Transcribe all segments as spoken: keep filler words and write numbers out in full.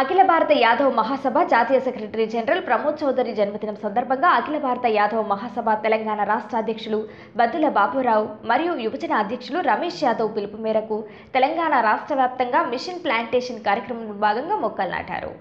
అఖిల భారత యాదవ్ మహాసభ జాతీయ secretary general Pramod Chowdary జన్మదినం సందర్భంగా అఖిల భారత యాదవ్ మహాసభ తెలంగాణ రాష్ట్ర అధ్యక్షులు బద్దల బాపూరావు మరియు యువజన అధ్యక్షులు రమేష్ యాదవ్ పిలుపు మేరకు తెలంగాణ రాష్ట్ర వ్యాప్తంగా మిషన్ ప్లాంటేషన్ కార్యక్రమంలో భాగంగా మొక్కలు నాటారు.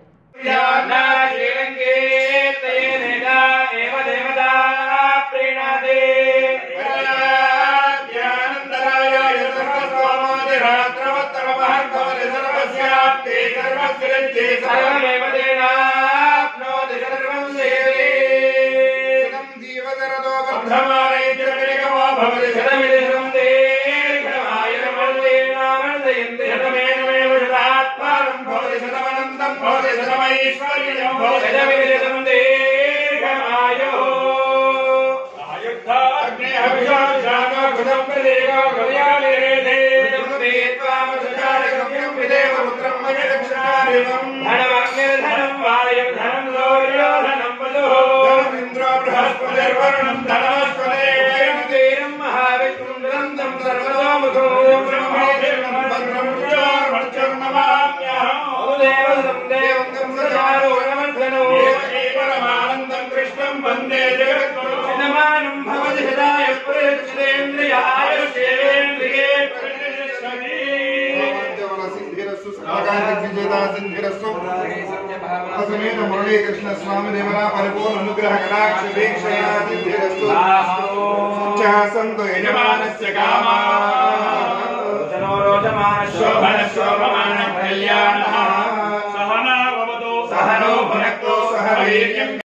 मुरली कृष्ण स्वामी देवरा परिपूर्ण अनुग्रह कटाक्ष वीक्षया सिद्धिरस्तु सच्चा संतो यजमानस्य कामा जनो रोचमान शोभन शोभमान कल्याण सहना भवतु सहनो भुनक्तु सह वीर्यं